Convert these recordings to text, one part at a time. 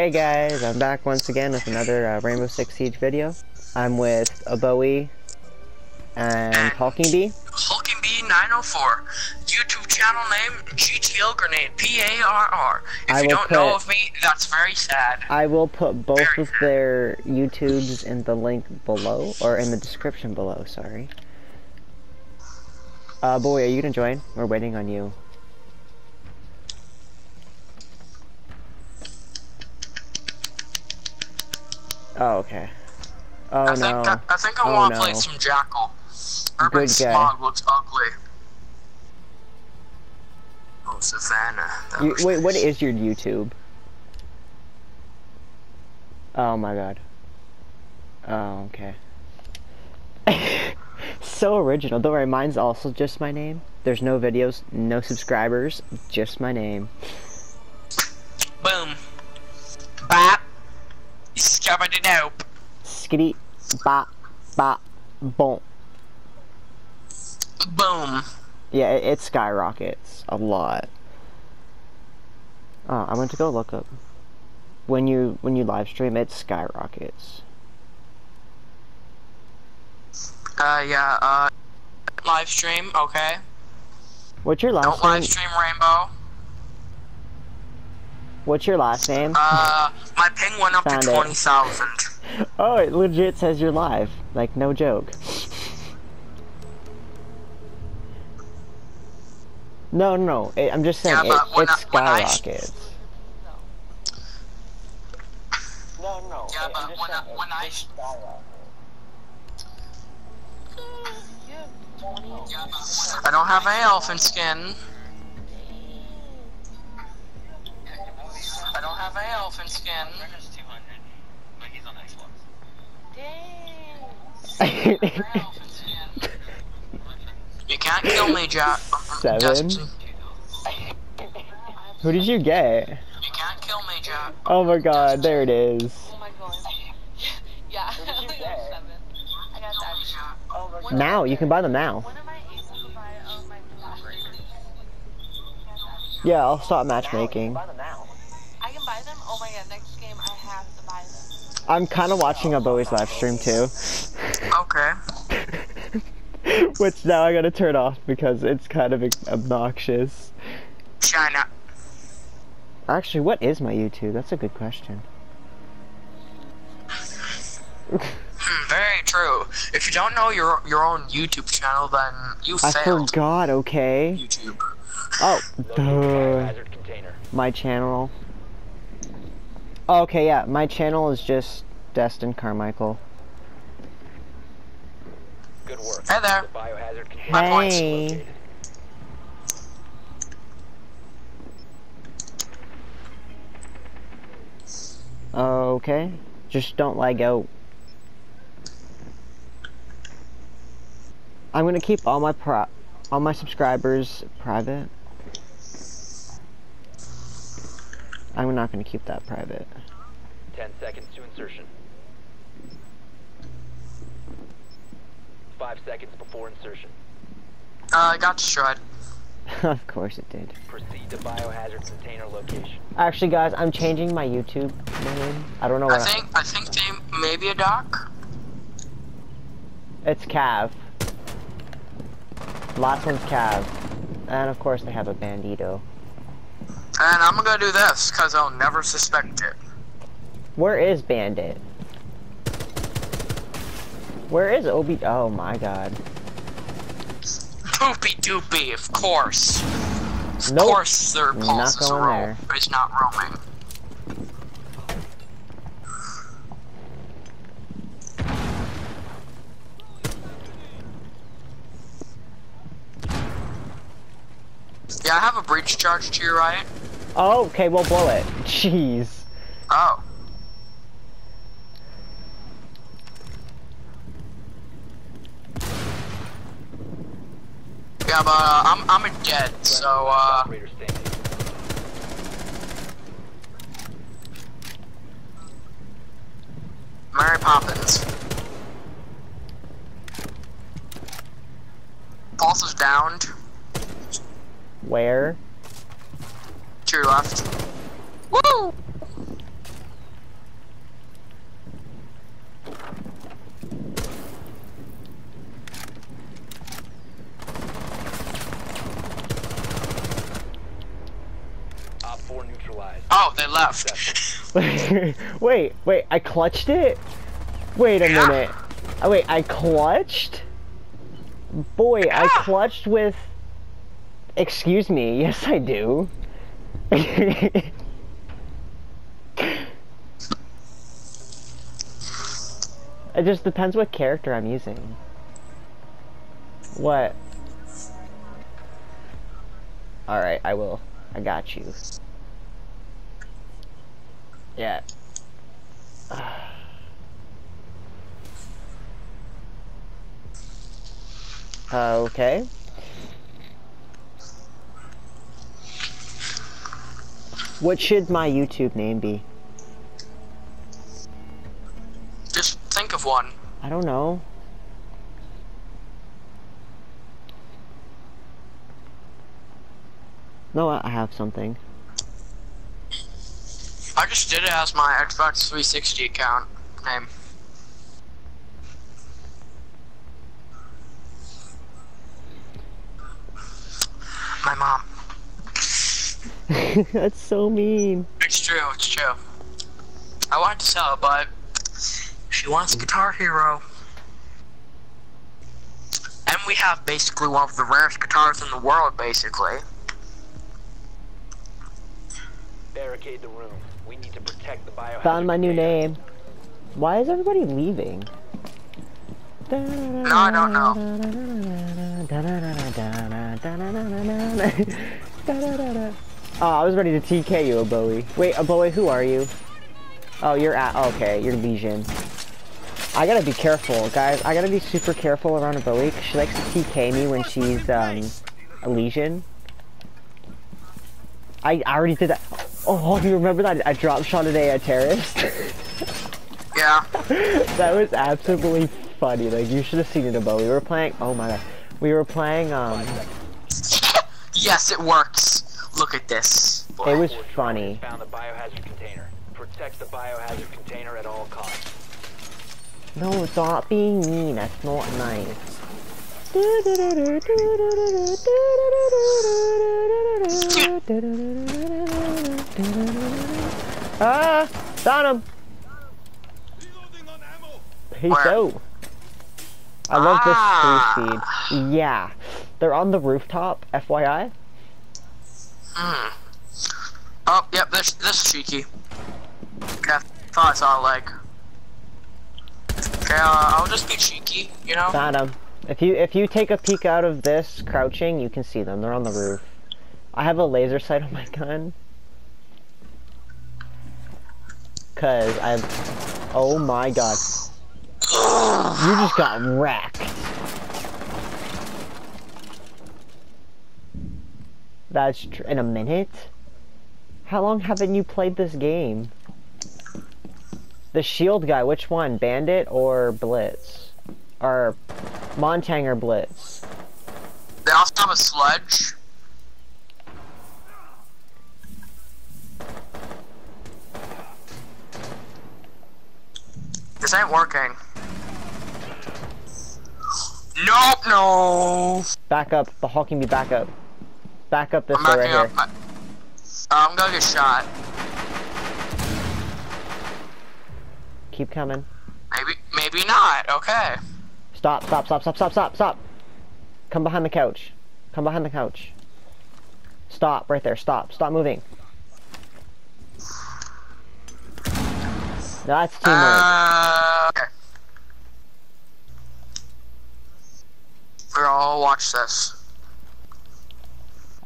Hey guys, I'm back once again with another Rainbow Six Siege video. I'm with Bowe and Hulkingbee. Hulkingbee904. YouTube channel name GTLgranadePARR. If you don't know of me, that's very sad. I will put both of their YouTubes in the link below, or in the description below, sorry. Bowe, are you gonna join? We're waiting on you. Oh, okay. Oh, no. I think I want to play some Jackal. Urban Smog looks ugly. Oh, Savannah. Wait, what is your YouTube? Oh, my God. Oh, okay. So original. Don't worry, mine's also just my name. There's no videos, no subscribers, just my name. Boom. Bap. Discovered an hope. Skitty, bop, bop, boom. Boom. Yeah, it skyrockets a lot. Oh, I went to go look up. When you live stream, it skyrockets. Live stream, okay. What's your last name? Don't live stream, Rainbow. What's your last name? My ping went up to 20,000. Oh, it legit says you're live. Like, no joke. No. I'm just saying, yeah, it skyrockets. No. Yeah, but when I skyrockets. I don't have an elephant skin. I don't have an elephant skin. Brenner's 200, but he's on Xbox. Dang! I don't have an elephant skin. You can't kill me, Jack. 7? Who did you get? You can't kill me, Jack. Oh my God, there it is. Oh my God. Yeah, I got 7. I got that. Oh my God. Now, you can buy them now. When am I able to buy my flashbreakers? Yeah, I'll stop matchmaking. Oh my God, next game I have to buy them. I'm kind of watching a Bowe's live stream too. Okay. Which now I gotta turn off because it's kind of obnoxious. China. Actually, what is my YouTube? That's a good question. Very true. If you don't know your own YouTube channel, then you failed. I forgot, okay? YouTube. Oh, my channel. Okay, yeah, my channel is just Destin Carmichael. Good work. Hey there. Hey. Okay, just don't lag out. I'm gonna keep all my subscribers private. I'm not going to keep that private. 10 seconds to insertion. 5 seconds before insertion. I got destroyed. Of course it did. Proceed to biohazard container location. Actually, guys, I'm changing my YouTube name. I don't know what I think they may be a doc. It's Cav. Last one's Cav. And of course they have a Bandito. And I'm gonna do this, cause I'll never suspect it. Where is Bandit? Where is Obi? Oh my God. Poopy doopy, of course. Of course their pulse is roaming. It's not roaming. Yeah, I have a breach charge to your right. Oh, okay, we'll blow it. Jeez. Oh. Yeah, but I'm a dead, so Mary Poppins. Pulse is downed. Where? To your left. Woo! left. wait, I clutched it? Wait a minute. Oh, wait, I clutched? Boy, I clutched with... Excuse me, yes I do. It just depends what character I'm using. What? Alright, I will. I got you. Yeah. Okay. What should my YouTube name be? Just think of one. I don't know. No, I have something. I just did it as my Xbox 360 account name. My mom. That's so mean. It's true, it's true. I wanted to sell it, but she wants Guitar Hero. And we have basically one of the rarest guitars in the world, basically. Barricade the room. We need to protect the biohazard. Found my new name. Why is everybody leaving? No, I don't know. Oh, I was ready to TK you, Aboe. Wait, Aboe, who are you? Oh, you're at. Okay, you're Legion. I gotta be careful, guys. I gotta be super careful around Aboe, cause she likes to TK me when she's a Legion. I already did that. Oh, do you remember that? I drop shot a terrorist. Yeah. That was absolutely funny. Like, you should have seen it, Aboe. We were playing. Oh my god. We were playing. Yes, it works. Look at this. It was funny. Found the biohazard container. Protect the biohazard container at all costs. No, stop being mean. That's not nice. Ah! Got him! He's out. I love this three seed. Yeah. They're on the rooftop, FYI. Mm. Oh, yep, this is cheeky. Okay, I thought I saw a leg. Okay, I'll just be cheeky, you know? Got him. If you take a peek out of this, crouching, you can see them. They're on the roof. I have a laser sight on my gun. Cause I've... Oh my god. You just got wrecked. That's tr in a minute? How long haven't you played this game? The shield guy, which one? Bandit or Blitz? Or Montang or Blitz? They also have a sledge. This ain't working. Nope, no! Back up, the Hulkingbee, back up. Back up this way right here. I'm gonna get shot. Keep coming. Maybe not. Okay. Stop. Come behind the couch. Stop right there. Stop moving. That's teamwork. Okay. Girl, watch this.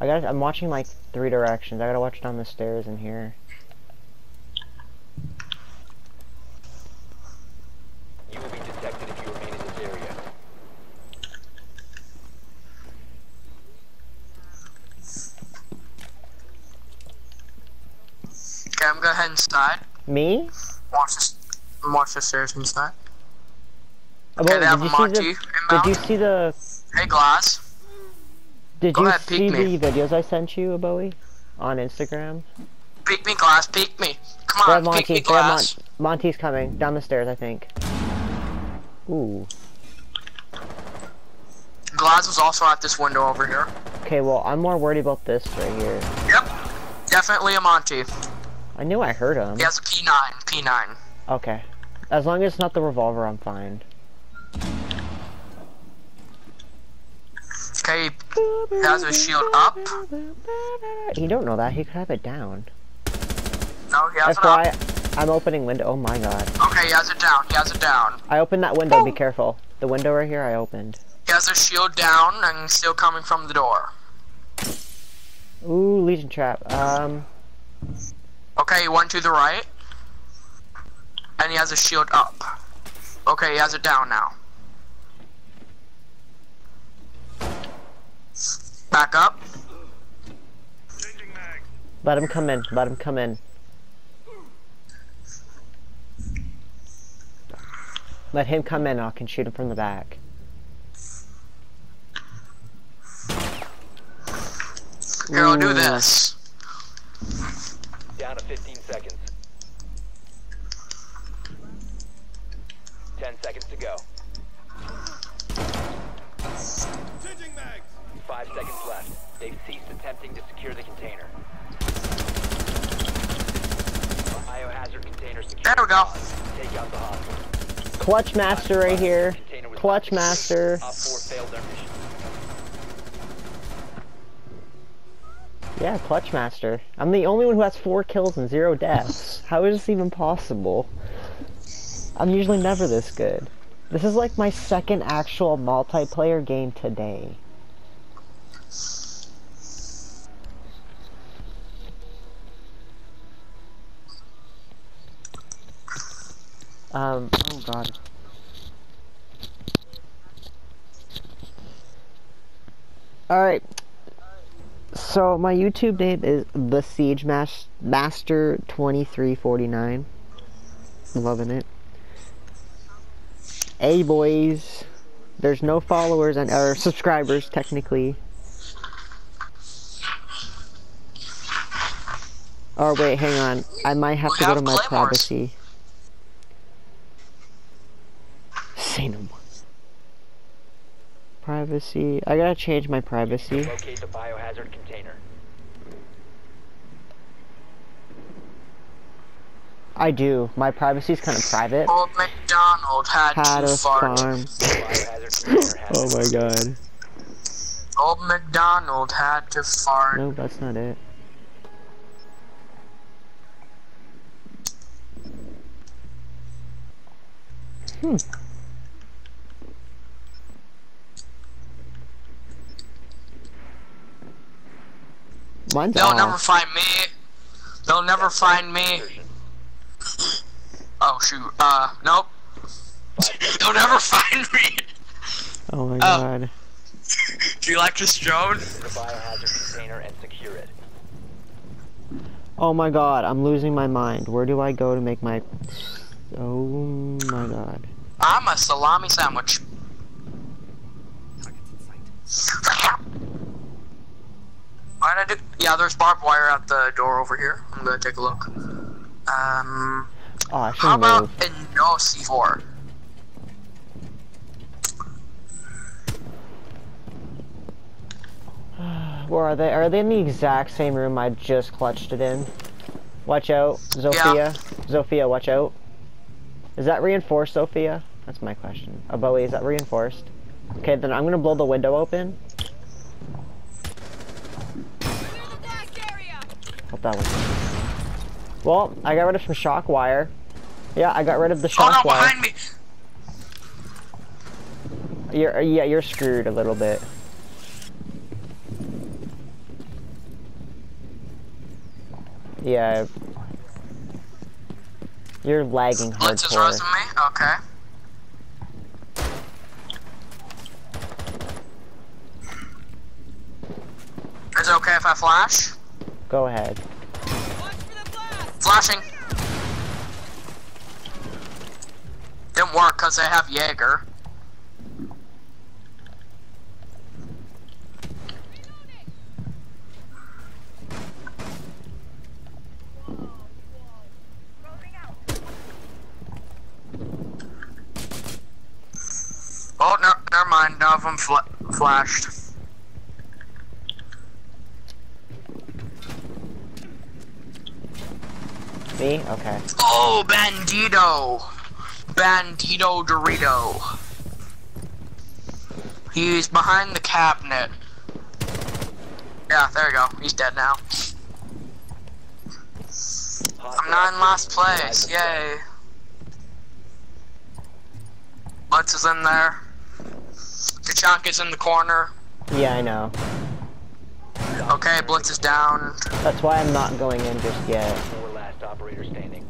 I'm watching like three directions. I gotta watch down the stairs in here. You will be detected if you remain in this area. Okay, I'm gonna go ahead inside. Me? Watch the stairs inside. Okay, they have a Monty. Did you see the? Hey, Glass. Did you see the videos I sent you, Aboe, on Instagram? Peek me, Glass. Peek me. Come on, Monty, peek me, Glass. Monty's coming down the stairs, I think. Ooh. Glass was also at this window over here. Okay, well, I'm more worried about this right here. Yep, definitely a Monty. I knew I heard him. Yes, P9. Okay. As long as it's not the revolver, I'm fine. Okay, has a shield up. You don't know that, he could have it down. No, he has it up. I'm opening window, oh my god. Okay, he has it down, I opened that window, oh. Be careful. The window right here I opened. He has a shield down and still coming from the door. Ooh, Legion trap, Okay, one to the right. And he has a shield up. Okay, he has it down now. Back up. Let him come in, Let him come in, I can shoot him from the back. Here, I'll do this. Down to 15 seconds. 10 seconds to go. 5 seconds left. They've ceased attempting to secure the container. Biohazard container secured. There we go. Take out the hostage. Clutch master right here. Clutch master. Op 4 failed their mission. Yeah, clutch master. I'm the only one who has 4 kills and 0 deaths. How is this even possible? I'm usually never this good. This is like my second actual multiplayer game today. Oh god. Alright. So, my YouTube name is The Siege Master 2349. Loving it. Hey boys. There's no followers and or subscribers, technically. Oh wait, hang on. I might have to go to my privacy. Say no more. Privacy. I gotta change my privacy. Locate the biohazard container. I do. My privacy's kind of private. Old MacDonald had to farm. Oh my god. Old MacDonald had to fart. No, that's not it. Hmm. Mine's They'll off. Never find me. They'll never find me. Oh shoot. Nope. They'll never find me. Oh my god. Do you like this drone? Oh my god, I'm losing my mind. Where do I go to make my... Oh my god. I'm a salami sandwich. Yeah, there's barbed wire at the door over here. I'm gonna take a look. Oh, how about a no C4? Where are they? Are they in the exact same room I just clutched it in? Watch out, Zofia. Yeah. Zofia, watch out. Is that reinforced, Zofia? That's my question. Oh, Bowie, is that reinforced? Okay, then I'm gonna blow the window open. That one. Well, I got rid of some shock wire. Yeah, I got rid of the shock wire. Behind me! You're screwed a little bit. Yeah. You're lagging hardcore. Splits his resume? Okay. Is it okay if I flash? Go ahead. Flashing. Didn't work because I have Jaeger. Oh no, never mind. None of them flashed. Me? Okay. Oh, Bandito! Bandito Dorito. He's behind the cabinet. Yeah, there we go. He's dead now. I'm not in last place. Yay. Lutz is in there. Kachanka's in the corner. Yeah, I know. Okay, Blitz is down. That's why I'm not going in just yet. Last operator standing.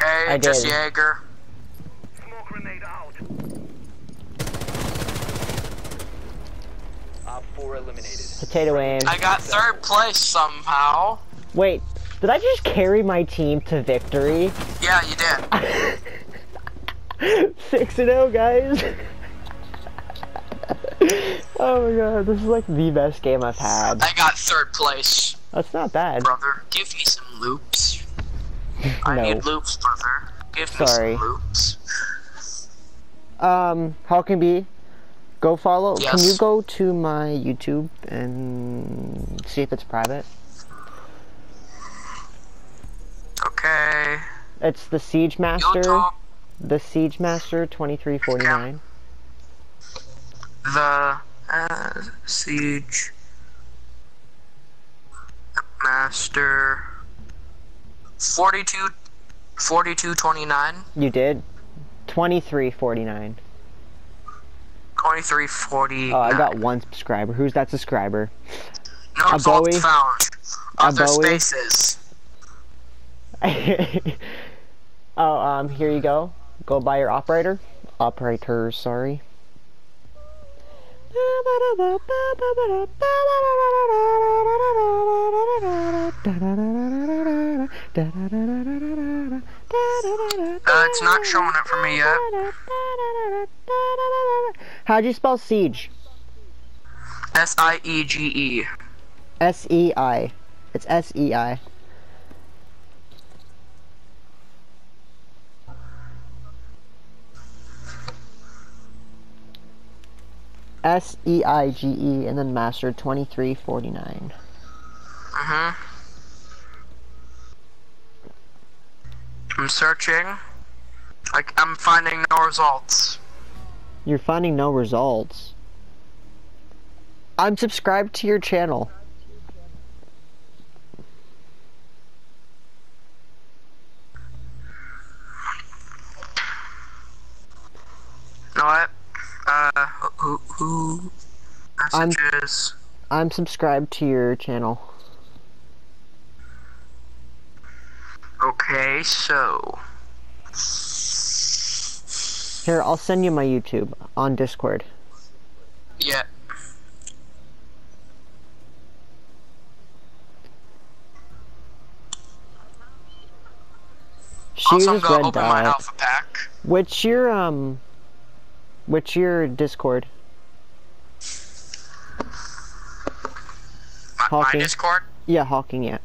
Okay, just Jaeger. Smoke grenade out. Op 4 eliminated. Potato aim. I got third place somehow. Wait, did I just carry my team to victory? Yeah, you did. 6-0, guys. Oh my god, this is like the best game I've had. I got third place. That's not bad. Brother, give me some loops. No. I need loops, brother. Give me some loops. Hulkingbee, go follow. Yes. Can you go to my YouTube and see if it's private? Okay. It's The Siege Master. The Siege Master 2349. Yeah. The Siege Master 4229. You did 2349. 2340. Oh, I got one subscriber. Who's that subscriber? No, it's all found. Other spaces. Oh, here you go. Go buy your operator. Operators, sorry. It's not showing it for me yet. How do you spell siege? S-I-E-G-E. S-E-I. It's S-E-I. S-E-I-G-E, and then Master 2349. Uh-huh. I'm searching. Like, I'm finding no results. You're finding no results? I'm subscribed to your channel. You know what? Who messages? I'm subscribed to your channel. Okay, so here, I'll send you my YouTube on Discord. Yeah. She also, I'm gonna open my alpha pack. What's your Discord? My Discord? Yeah, Hawking, yeah.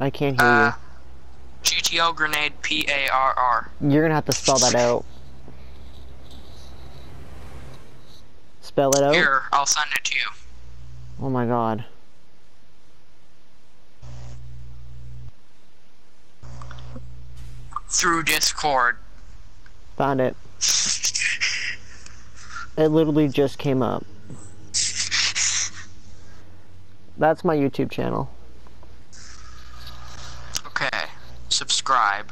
I can't hear you. GTLgranadePARR. You're gonna have to spell that out. Spell it out? Here, I'll send it to you. Oh my god. Through Discord. Found it. It literally just came up. That's my YouTube channel. Okay. Subscribe.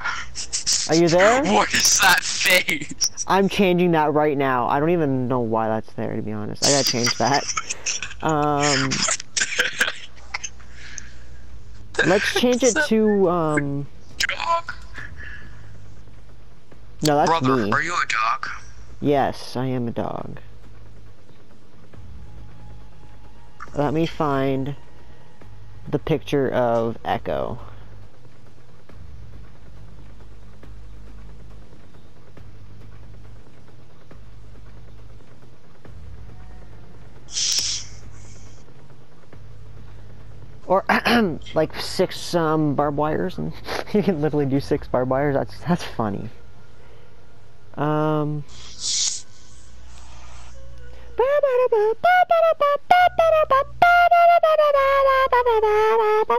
Are you there? What is that face? I'm changing that right now. I don't even know why that's there, to be honest. I gotta change that. Let's change it to dog? No, that's Brother, me. Are you a dog? Yes, I am a dog. Let me find the picture of Echo. Or like 6 barbed wires, and you can literally do 6 barbed wires. That's funny.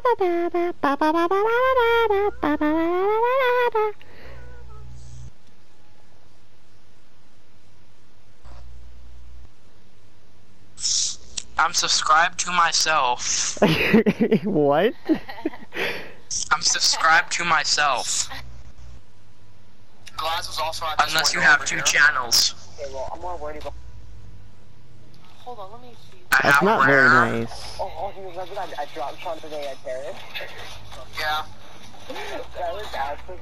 I'm subscribed to myself. What? I'm subscribed to myself. Glass was also unless you have two channels. Okay, well, I'm more worried about. Hold on, let me see. That's not very nice. Oh, you remember I dropped on today at Paris? Yeah. That was actually.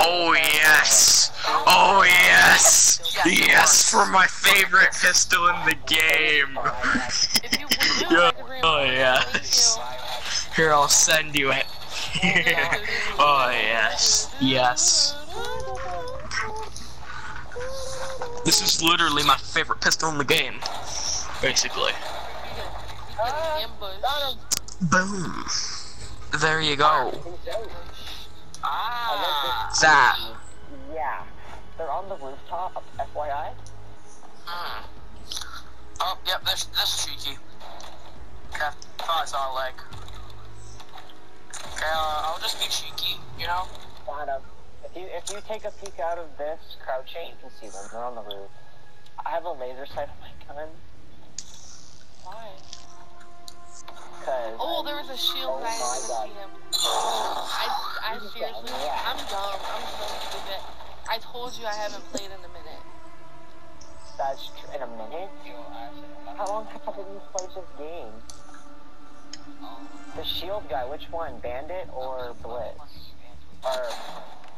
Oh yes! Oh yes! Yes for my favorite pistol in the game! Oh yes! Here, I'll send you it. Oh yes, yes. This is literally my favorite pistol in the game, basically. Boom! There you go. Ah, zap. Yeah, they're on the rooftop, FYI. Mm. Oh, yep, this cheeky. Okay, thought I saw a leg. Okay, I'll just be cheeky, you know? If you take a peek out of this crouching, you can see them, they're on the roof. I have a laser sight on my gun. Why? Oh, there was a shield and I didn't see him. I seriously, I'm dumb, I'm so stupid. I told you I haven't played in a minute. That's true, in a minute? How long have you played this game? The shield guy, which one? Bandit or Blitz? Or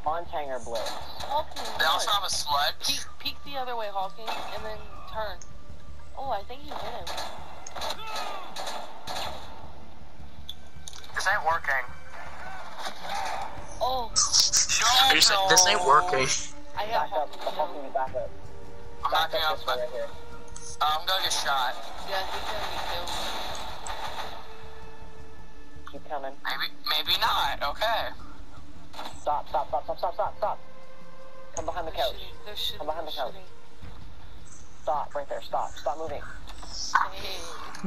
Montang or Blitz? Hulking. They also have a sludge. Peek the other way, Hulking, and then turn. Oh, I think you hit him. This ain't working. Oh. No, this ain't working. I got Hulking back up. I'm not going up, but I'm gonna get shot. Yeah, he's gonna be killed. Keep coming. Maybe not. Okay. Stop. Come behind the couch. Come behind the couch. Stop right there. Stop moving.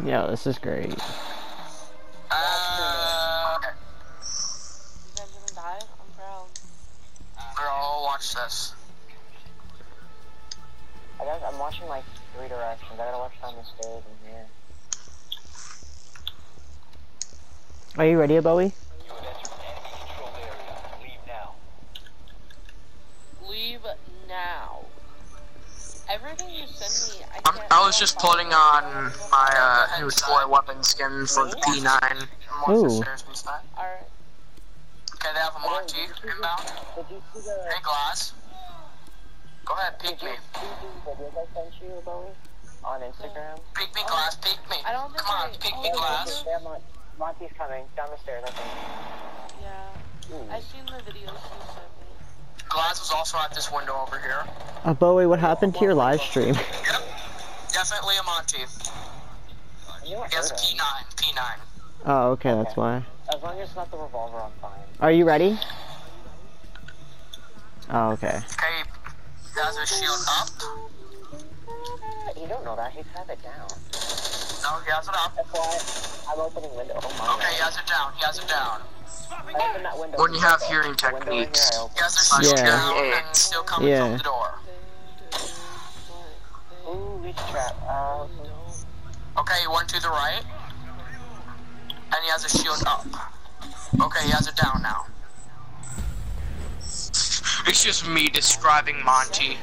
Yeah, this is great. Okay. You guys gonna die? I'm proud. Girl, watch this. I'm watching like three directions. I gotta watch down the stairs in here. Are you ready, Bowie? You have entered enemy controlled area. Leave now. Leave now. Everything you send me, I was just plotting on my new toy weapon skin for the P9. Ooh. Alright. Okay, they have a Monty inbound. Hey, Glass. Go ahead, peek me. On Instagram. Peek me, Glass. Peek me. Come on, peek me, Glass. Monty's coming down the stairs, I think. Yeah. Ooh. I've seen the videos he sent me. Glass was also at this window over here. Bowie, what happened to your live stream? Yep. Definitely a Monty. Yes, P9. Oh, okay, that's why. As long as it's not the revolver, I'm fine. Are you ready? Oh, okay. Okay, that's a shield up. You don't know that, he's had it down. No, he has it up. That's why I'm opening window. Oh my God. He has it down. He has it down. Open that window. When you have hearing techniques. He has it down and still coming from the door. Ooh, reach trap. Okay, he went to the right. And he has a shield up. Okay, he has it down now. It's just me describing Monty.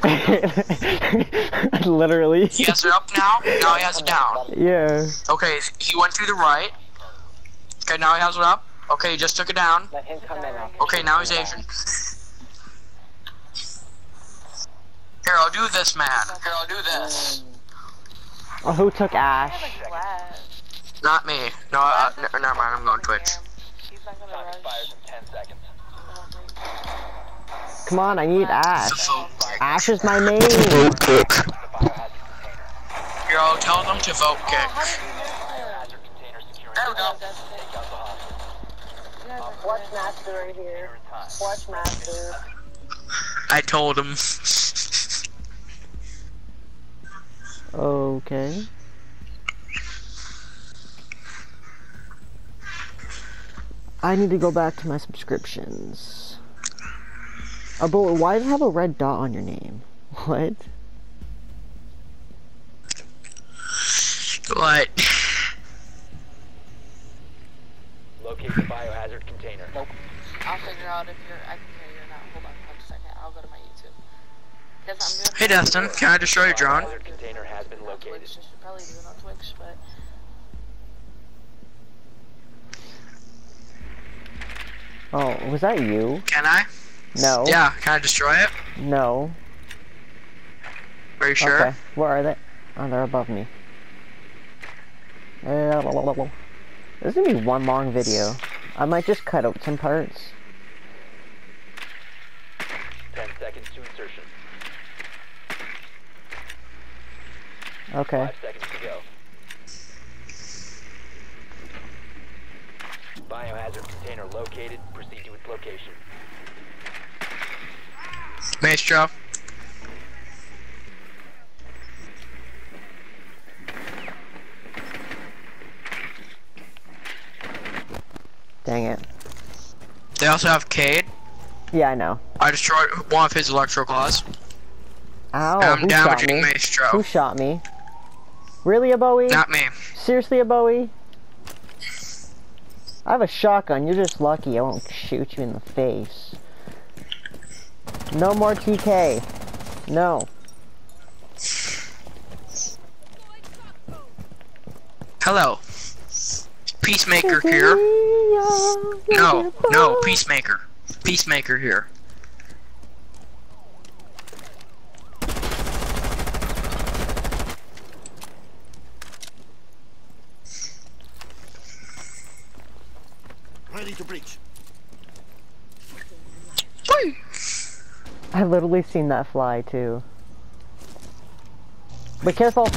Literally. He has it up now? Now he has it down. Yeah. Okay, he went to the right. Okay, now he has it up. Okay, he just took it down. Let him come in. Okay, now he's Asian. Here, I'll do this, man. Here, I'll do this. Oh, who took Ash? Not me. No, never mind, I'm going Twitch. He's not gonna expires in 10 seconds. Come on, I need Ash. Ash is my name. Vote kick. Yo, tell them to vote kick. There we go. Watch Master right here. Watch Master. I told him. Okay. I need to go back to my subscriptions. A bullet. Why does it have a red dot on your name? What? What? Locate the biohazard container. Nope. I'll figure out if you're. I can hear you or not. Hold on one second. I'll go to my YouTube. Hey Destin, can I destroy your drone? The container has been located. I should probably do it on Twitch, but. Oh, was that you? Can I? No. Yeah, can I destroy it? No. Are you sure? Okay, where are they? Oh, they're above me. This is gonna be one long video. I might just cut out some parts. 10 seconds to insertion. Okay. 5 seconds to go. Biohazard container located. Proceed to its location. Nice job. Dang it. They also have Cade. Yeah, I know. I destroyed one of his electro claws. Ow, I'm damaging Maestro. Who shot me? Really, a Bowie? Not me. Seriously, a Bowie? I have a shotgun. You're just lucky I won't shoot you in the face. No more TK. No. Hello. Peacemaker here. No, no, Peacemaker. Peacemaker here. Ready to breach. I literally seen that fly too. Be careful.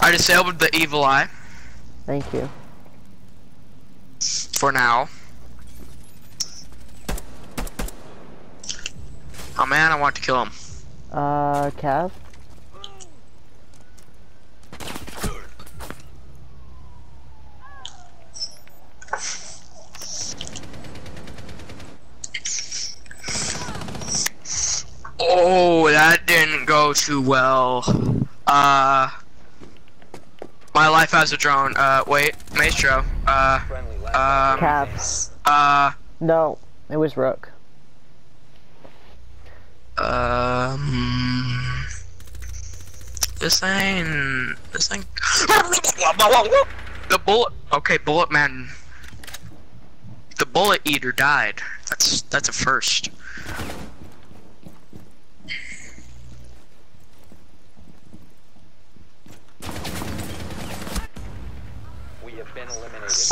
I disabled the evil eye. Thank you. For now. Oh man, I want to kill him. Cav? Oh, that didn't go too well. My life as a drone. Wait, Maestro. Caps. No, it was Rook. This thing. The bullet. Okay, bullet man. The bullet eater died. That's a first.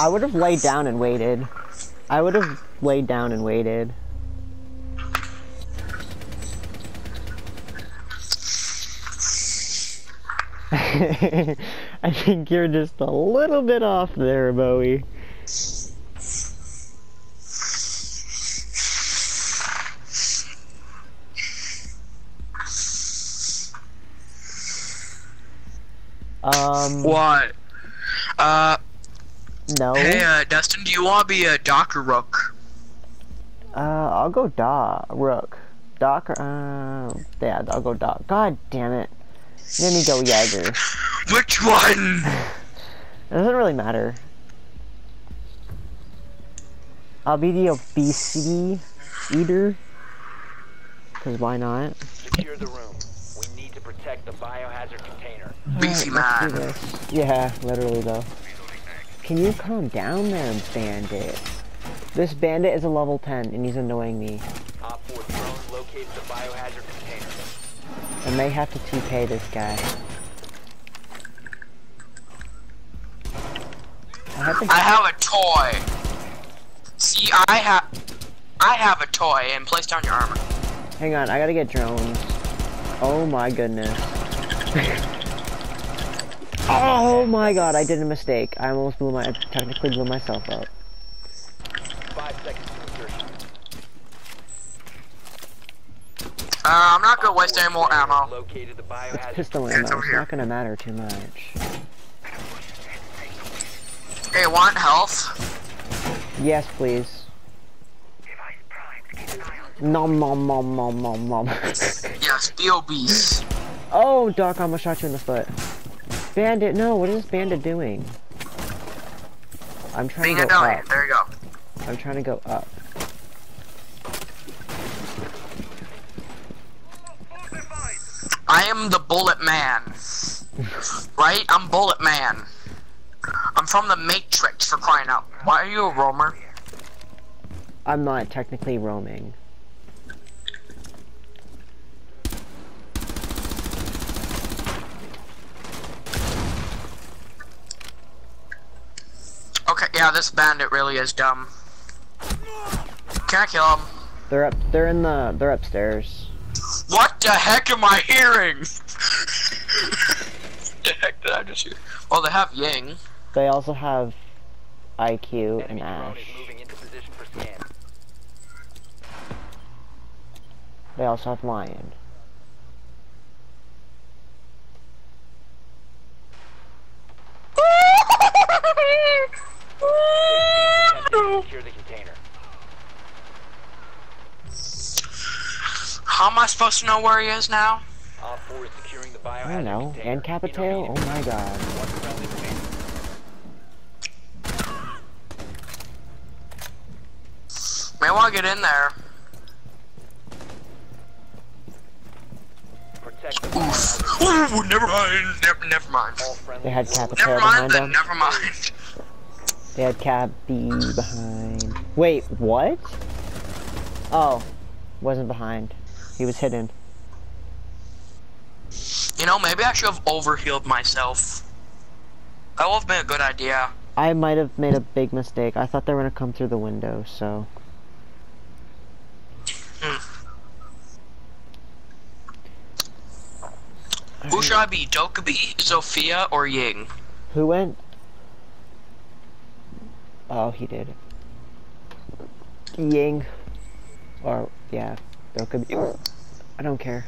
I would have laid down and waited. I would have laid down and waited. I think you're just a little bit off there, Bowie. What? No. Hey, Destin, do you want to be a Doc or Rook? I'll go Doc. Rook. Doc or, yeah, I'll go Doc. God damn it. Let me go Jagger. Which one? It doesn't really matter. I'll be the obesity eater. Because why not? Secure the room. We need to protect the biohazard container. Beefy man. Yeah, literally though. Can you calm down there, bandit? This bandit is a level 10 and he's annoying me. Op 4 drone locates the biohazard container. I may have to TK this guy. I have a toy. See, I have a toy, and place down your armor. Hang on, I gotta get drones. Oh my goodness. Oh my god, I did a mistake. I almost blew technically blew myself up. 5 seconds to insertion. I'm not gonna waste any more ammo. It's pistol ammo, it's not gonna matter too much. Hey, want health? Yes, please. Nom nom nom nom nom nom. Yes, be obese. Oh, Doc, I almost shot you in the foot. Bandit, no, what is Bandit doing? I'm trying to go up. There you go. I'm trying to go up. I am the Bullet Man. Right? I'm Bullet Man. I'm from the Matrix, for crying out. Why are you a roamer? I'm not technically roaming. Okay, yeah, this bandit really is dumb. Can I kill him? They're up. They're upstairs. What the heck am I hearing? What the heck did I just hear? Well, they have Ying. They also have IQ and Ash. They also have Lion. How am I supposed to know where he is now? I don't know. And Capitale? Oh my god. May want to get in there. Oof. Ooh, never mind. Never mind. They had Capitale behind them. Never mind. They had Cap B behind. Wait, what? Oh, wasn't behind. He was hidden. You know, maybe I should have overhealed myself. That would have been a good idea. I might have made a big mistake. I thought they were gonna come through the window, so. Who should I be? Dokubi, Sophia, or Ying? Who went? Oh, he did. Ying. Or, yeah. Dokubi. Oh, I don't care.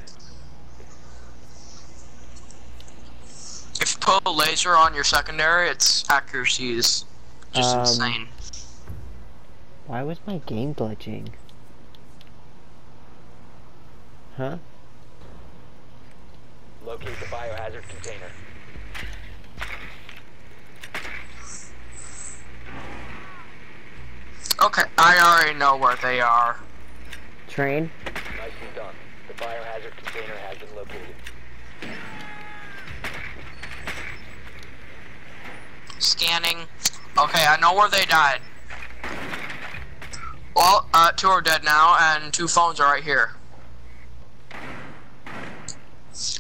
If you put a laser on your secondary, its accuracy is just insane. Why was my game glitching? Huh? Locate the biohazard container. Okay, I already know where they are. Train? Nicely done. The biohazard container has been located. Scanning. Okay, I know where they died. Well, 2 are dead now, and 2 phones are right here.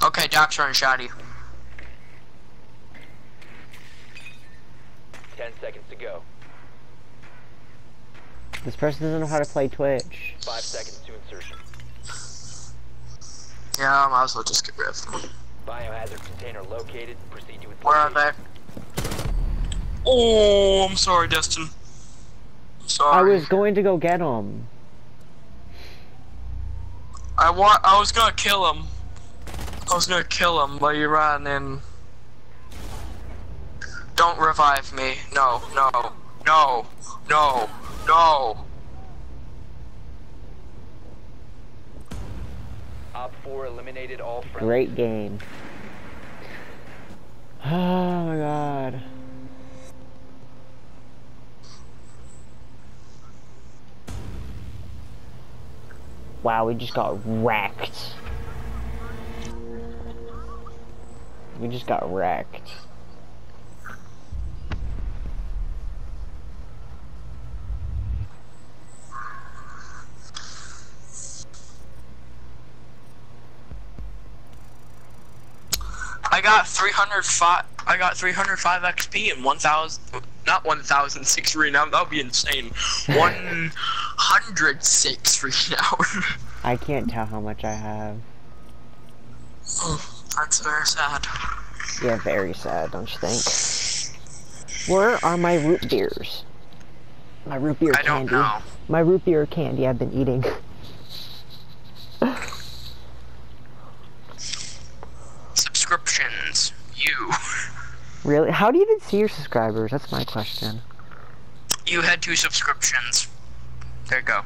Okay, Doc's running shoddy. 10 seconds to go. This person doesn't know how to play Twitch. 5 seconds to insertion. Yeah, I might as well just get rid of them. Biohazard container located. Proceed to its location. Where are they? Oh, I'm sorry, Destin. I'm sorry. I was going to go get him. I was gonna kill him. I was gonna kill him, but you ran in. Don't revive me. No, no, no, no, no. Op 4 eliminated all friends. Great game. Oh my god. Wow, we just got wrecked. We just got wrecked. I got 305. I got 305 XP and 1,000. Not 1,006 renown. That would be insane. 106 renown. I can't tell how much I have. That's very sad. Yeah, very sad, don't you think? Where are my root beers? My root beer candy. I don't know. My root beer candy I've been eating. Subscriptions. You. Really? How do you even see your subscribers? That's my question. You had 2 subscriptions. There you go.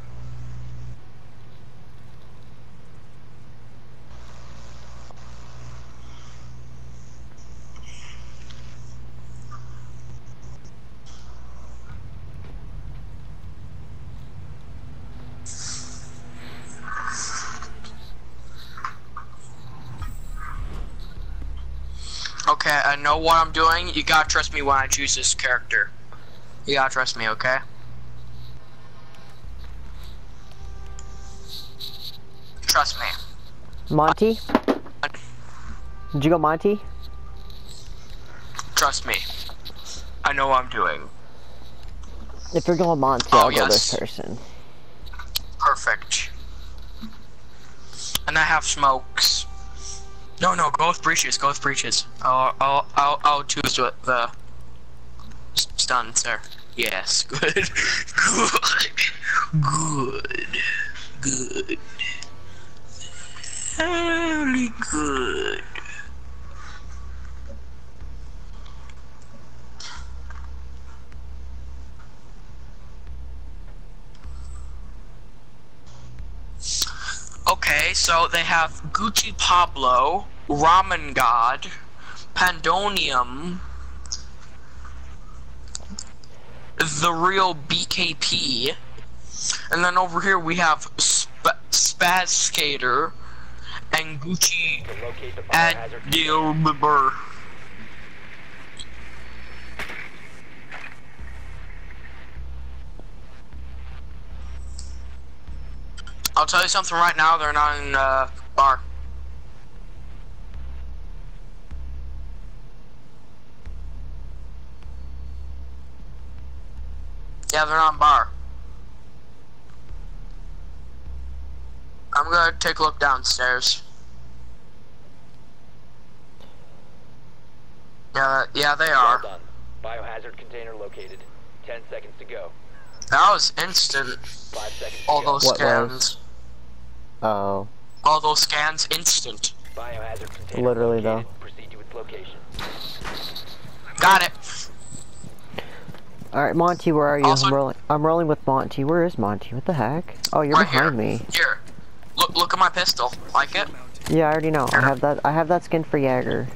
Okay, I know what I'm doing. You gotta trust me when I choose this character. You gotta trust me, okay? Trust me. Monty? Did you go Monty? Trust me. I know what I'm doing. If you're going Monty, I'll go this person. Perfect. And I have smokes. No, go with breaches, go with breaches. I'll choose the stun, sir. Yes, good. Good. Really good. Okay, so they have Gucci Pablo, Ramen God, Pandonium, the real BKP, and then over here we have Spaz Skater and Gucci at Dilber. I'll tell you something right now, they're not in the bar. Yeah, they're not in bar. I'm gonna take a look downstairs. Yeah, they are. Well done. Biohazard container located. 10 seconds to go. That was instant. 5 seconds to go. All those scans. Oh. All those scans, instant. Biohazard container literally located. Though. Proceed to its location. Got it. Alright, Monty, where are you? Also, I'm rolling with Monty. Where is Monty? What the heck? Oh, you're right behind me. Here. Look at my pistol. Like it? Yeah, I already know. Here. I have that skin for Jagger.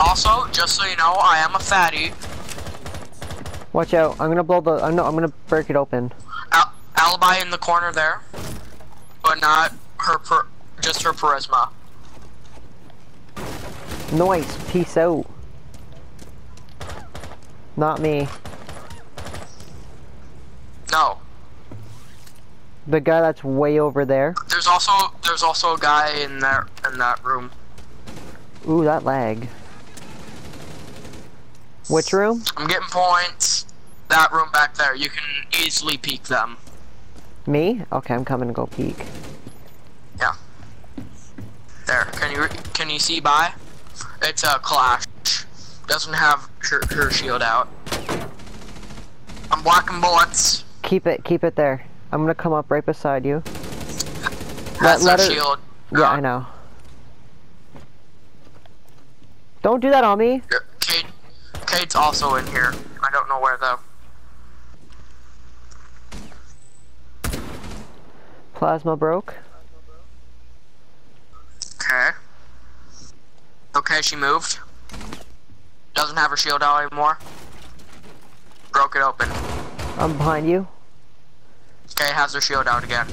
Also, just so you know, I am a fatty. Watch out! I'm gonna blow the. I'm gonna break it open. Alibi in the corner there, but not her. Just her charisma. Noise. Peace out. Not me. No. The guy that's way over there. There's also a guy in there in that room. Ooh, that lag. Which room? I'm getting points. That room back there. You can easily peek them. Me? Okay, I'm coming to go peek. Yeah. There. Can you see by? It's a Clash. Doesn't have her shield out. I'm blocking bullets. Keep it there. I'm gonna come up right beside you. That's her shield. Yeah, I know. Don't do that on me. Yeah. Kate's also in here. I don't know where though. Plasma broke. Okay. Okay, she moved. Doesn't have her shield out anymore. Broke it open. I'm behind you. Okay, has her shield out again.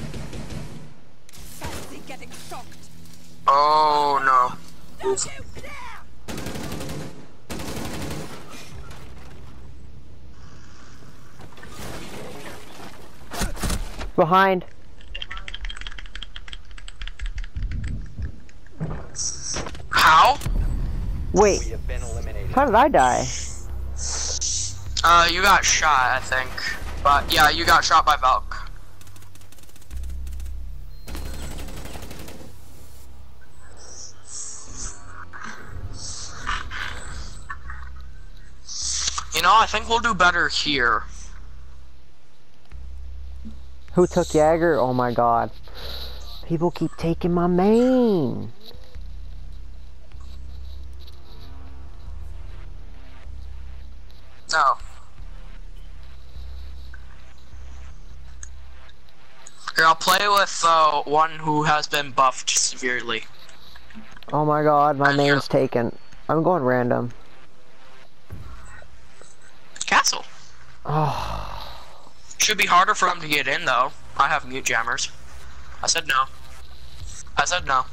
Oh no. Oof. Behind. How? Wait. How did I die? You got shot, I think. But yeah, you got shot by Valk. You know, I think we'll do better here. Who took Jagger? Oh my god. People keep taking my main. No. Here, I'll play with one who has been buffed severely. Oh my god, my main's taken. I'm going random. Castle. Oh. Should be harder for him to get in though. I have mute jammers. I said no. I said no.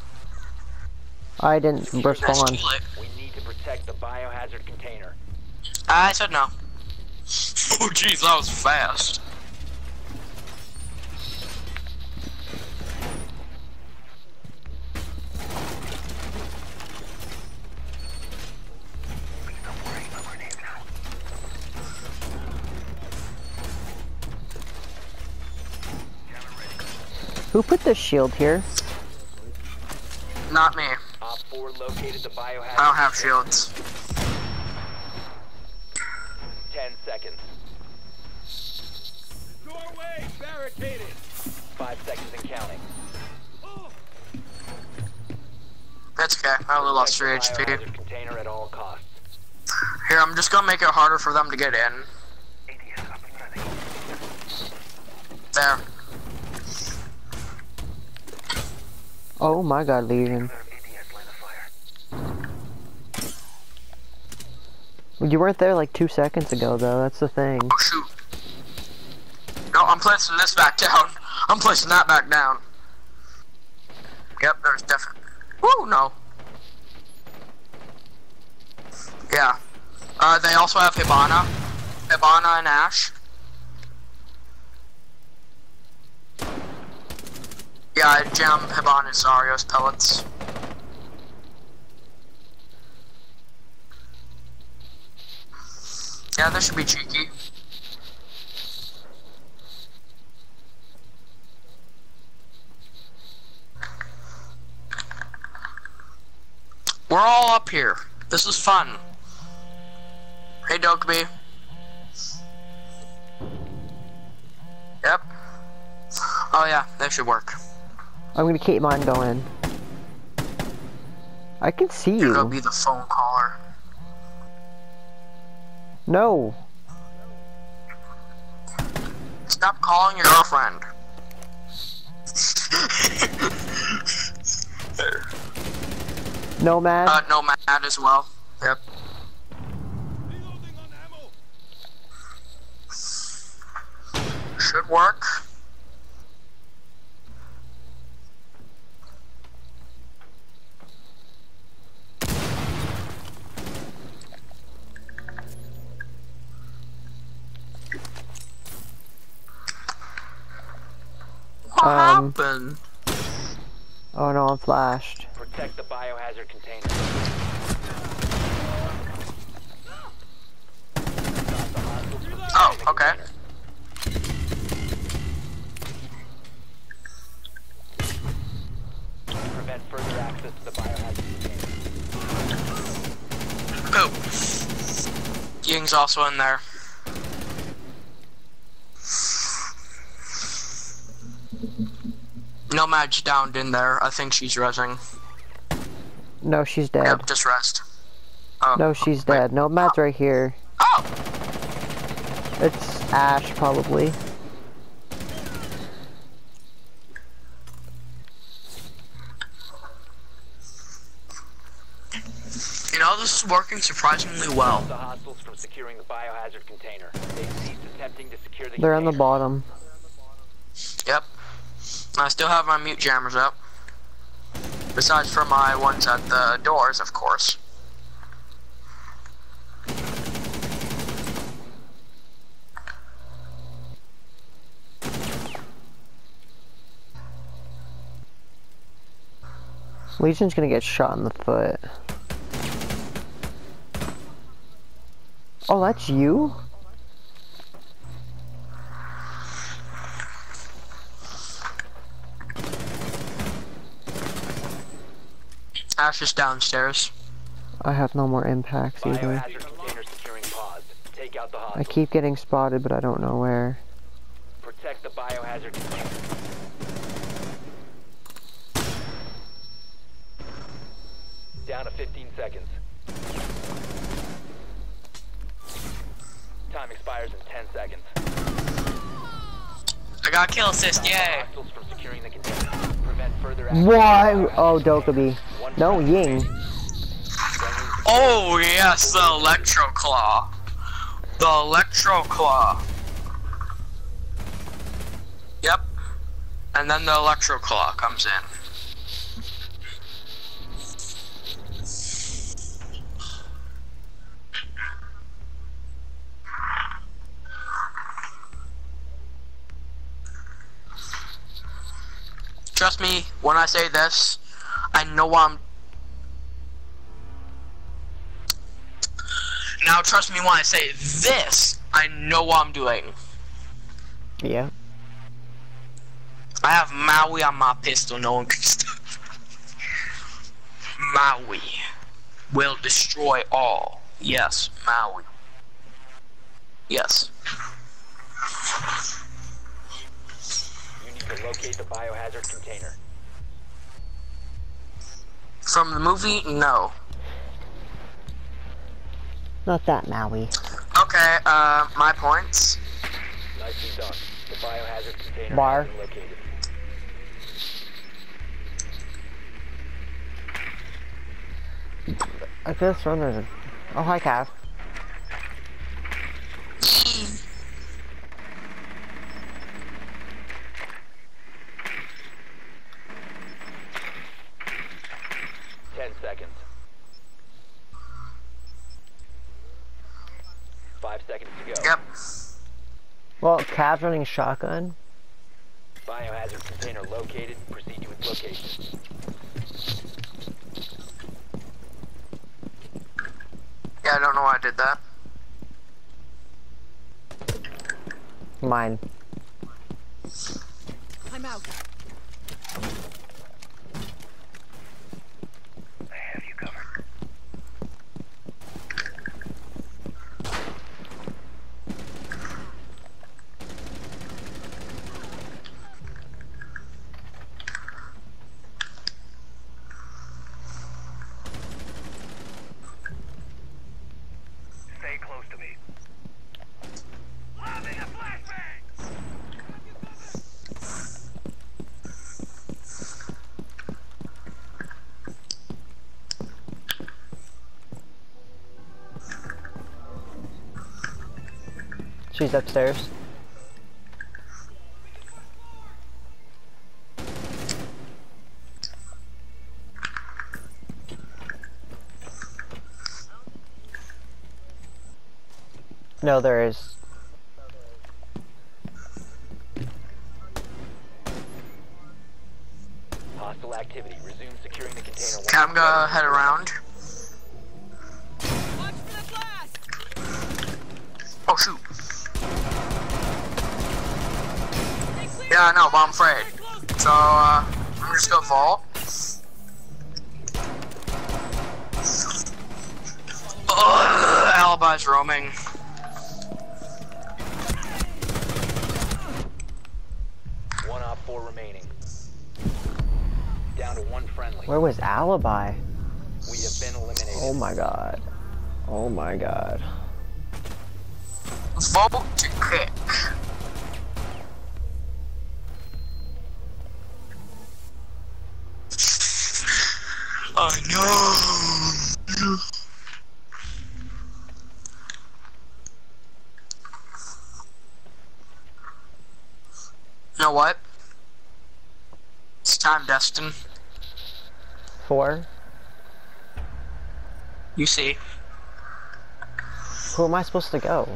I didn't respond. We need to protect the biohazard container. I said no. Oh jeez, that was fast. Who put this shield here? Not me. I don't have shields. 10 seconds. Doorway barricaded. 5 seconds and counting. That's okay. I only lost 3 HP. Container at all costs. Here, I'm just gonna make it harder for them to get in. There. Oh my god, Legion. You weren't there like 2 seconds ago though, that's the thing. Oh shoot. No, I'm placing this back down. I'm placing that back down. Yep, there's definitely... Woo, no. Yeah. They also have Hibana. Hibana and Ashe. Yeah, I jammed Hibana's Zarya's pellets. Yeah, this should be cheeky. We're all up here. This is fun. Hey, Dogby. Yep. Oh yeah, that should work. I'm gonna keep mine going. I can see you. You're gonna be the phone caller. No. Stop calling your girlfriend. Nomad? Nomad as well. Yep. Reloading on ammo. Should work. Oh no, I'm flashed. Protect the biohazard container. Oh, okay. Prevent further access to the biohazard container. Oh. Ying's also in there. Nomad's downed in there. I think she's resing. No, she's dead. Yep, just rest. Oh, no, she's dead. Nomad's right here. Oh! It's Ashe, probably. You know, this is working surprisingly well. The hostiles from securing the biohazard container. They ceased attempting to secure the container. They're on the bottom. Yep. I still have my mute jammers up. Besides for my ones at the doors, of course. Legion's gonna get shot in the foot. Oh, that's you? Ash is downstairs. I have no more impacts either. I keep getting spotted, but I don't know where. Protect the biohazard container. down to 15 seconds. Time expires in 10 seconds. I got kill assist, yay! Why? Oh, Dokubi. No, Ying. Oh, yes, the Electro Claw. The Electro Claw. Yep. And then the Electro Claw comes in. Trust me, when I say this, I know I'm... Now trust me when I say this, I know what I'm doing. Yeah. I have Maui on my pistol, no one can stop. Maui will destroy all. Yes, Maui. Yes. To locate the biohazard container. From the movie, no. Not that Maui. Okay, my points. Nicely done. The biohazard container Bar. Has been located. I just wondered. Oh, hi, Cass. Well, Cav's running shotgun. Biohazard container located. Proceed to its location. Yeah, I don't know why I did that. Mine. I'm out. I have you covered. She's upstairs. No, there is. Hostile activity. Resume securing the container. Cam, go head around. Watch for the blast. Oh, shoot. Yeah, no, but I'm afraid. So, I'm just gonna fall. Ugh, Alibi's roaming. One op four remaining. Down to one friendly. Where was Alibi? We have been eliminated. Oh my god. Oh my god. Vote to kick. Oh no! You know what? It's time, Destin. For? You see. Who am I supposed to go?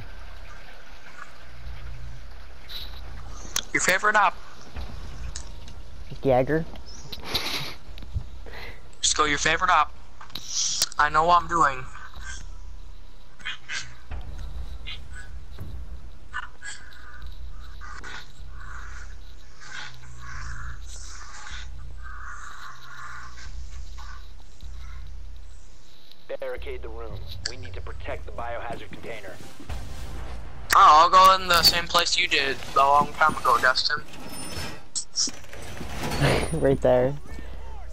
Your favorite op. Jagger. Just go your favorite op. I know what I'm doing. Barricade the room. We need to protect the biohazard container. Oh, I'll go in the same place you did a long time ago, Destin. Right there.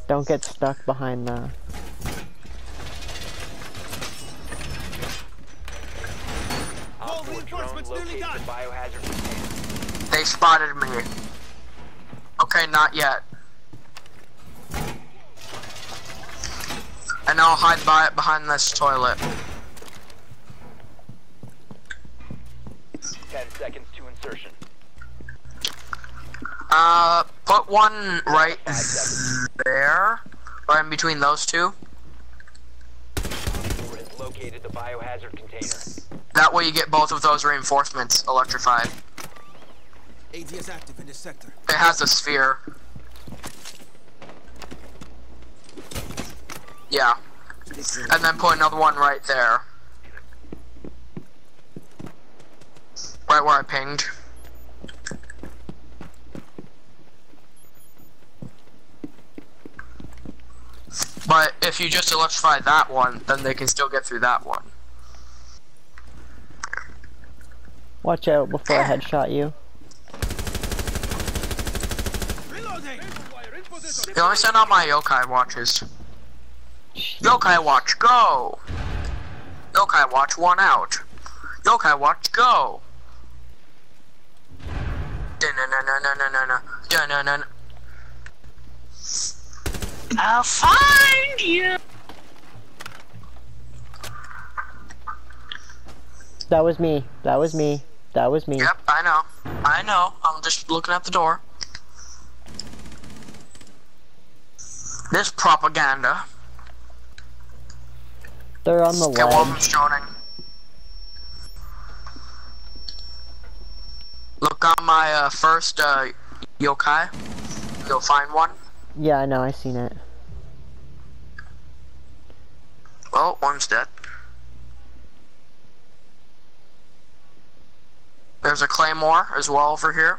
Don't get stuck behind the... It's nearly done. The biohazard container. They spotted me. Okay, not yet. And I'll hide by it behind this toilet. 10 seconds to insertion. Put one right there, right in between those two. Located the biohazard container. That way you get both of those reinforcements electrified. ADS active in this sector. It has a sphere. Yeah. And then put another one right there. Right where I pinged. But if you just electrify that one, then they can still get through that one. Watch out before I headshot you. Yo, I sent out my yokai watches. Yokai watch, go! Yokai watch, one out. Yokai watch, go! Dun-dun-dun-dun-dun-dun-dun-dun-dun-dun-dun-dun. I'll find you! That was me. That was me. That was me. Yep, I know. I know. I'm just looking at the door. This propaganda. They're on the ledge. Okay, one's joining. Look on my first yokai. You'll find one. Yeah, I know, I seen it. Well, one's dead. There's a claymore as well over here.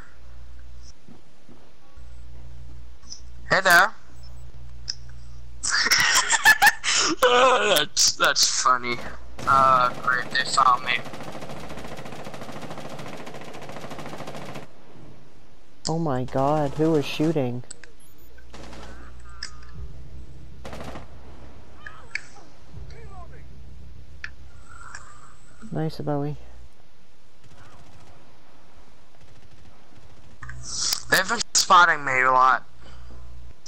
Hey there. Oh, that's funny. Great, they saw me. Oh my god, who was shooting? Nice, Bowie. They've been spotting me a lot.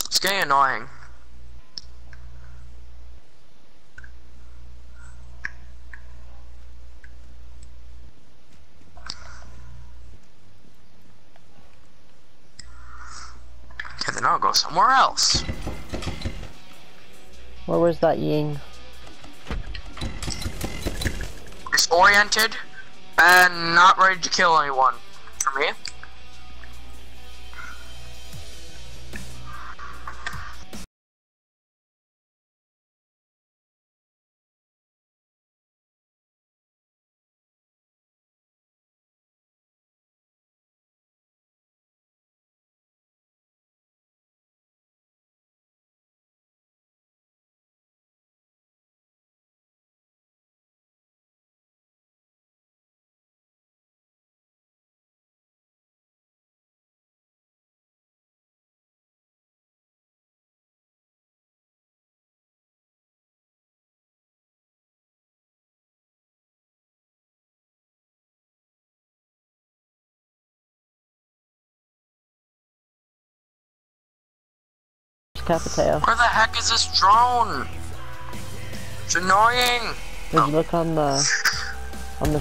It's getting annoying. Okay, then I'll go somewhere else. Where was that ying? Oriented and not ready to kill anyone for me. Capitale. Where the heck is this drone? It's annoying. Did you look on the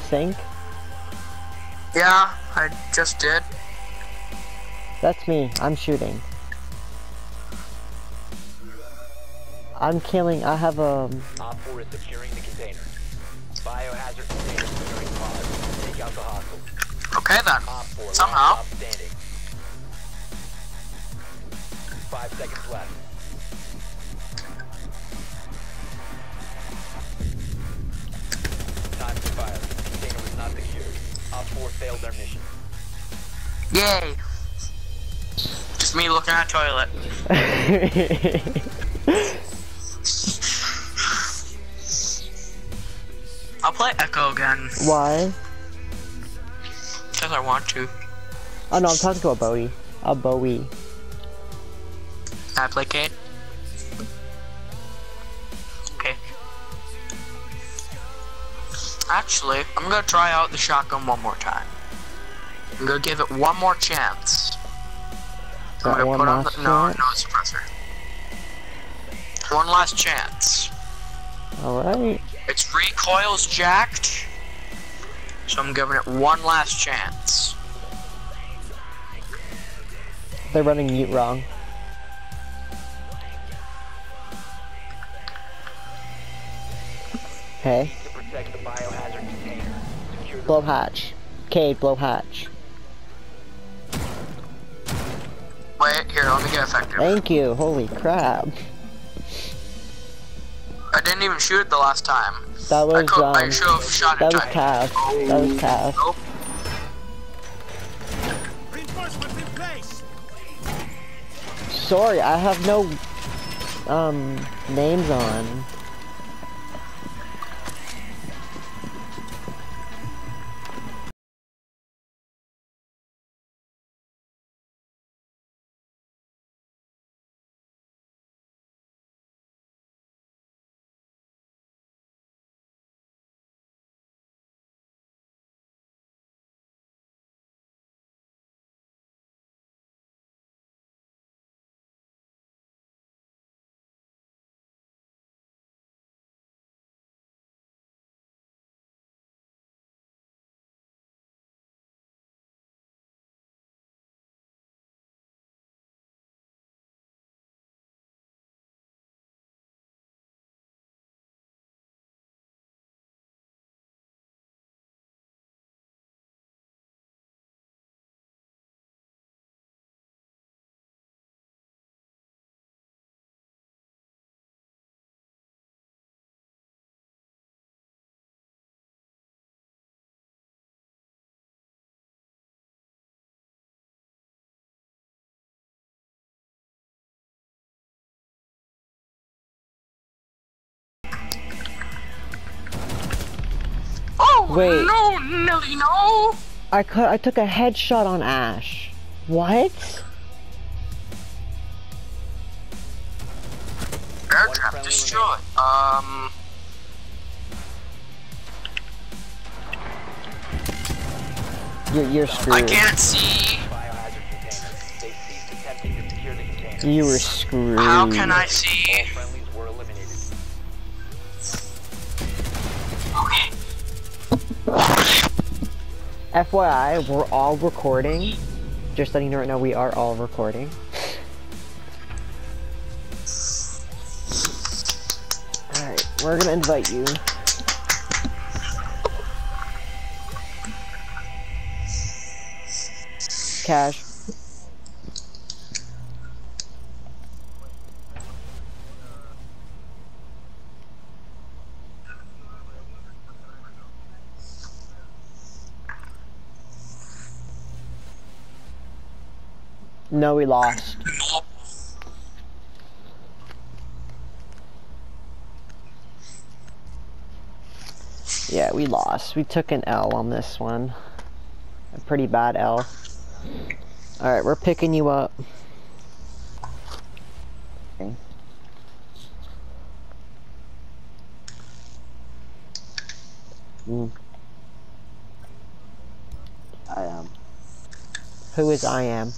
sink? Yeah, I just did. That's me. I'm shooting. I'm killing. I have a. Op 4 is securing the container. Biohazard container securing pod. Take out the hostile. Okay then. Somehow. 5 seconds left. Time to fire. Container was not secured. Op 4 failed their mission. Yay! Just me looking at a toilet. I'll play Echo again. Why? Because I want to. Oh no, I'm talking about Bowie. A Bowie. Applicate. Okay. Actually, I'm gonna try out the shotgun one more time. I'm gonna give it one more chance. I'm gonna put on the no suppressor. One last chance. Alright. Its recoil's jacked, so I'm giving it one last chance. They're running mute wrong. Okay. Blow hatch. Okay, blow hatch. Wait, here, let me get effective. Thank you, holy crap. I didn't even shoot it the last time. That was, I should have shot it. That was calf. Oh. That was calf. Oh. Sorry, I have no, names on. Wait. No, Nelly, no! I took a headshot on Ash. What? Air trap destroyed. You're screwed. I can't see. You were screwed. How can I see? FYI, we're all recording. Just letting you know, we are all recording. Alright, we're gonna invite you. Cash. No, we lost. Yeah, we lost. We took an L on this one. A pretty bad L. Alright, we're picking you up. Okay. I am. Who is I am?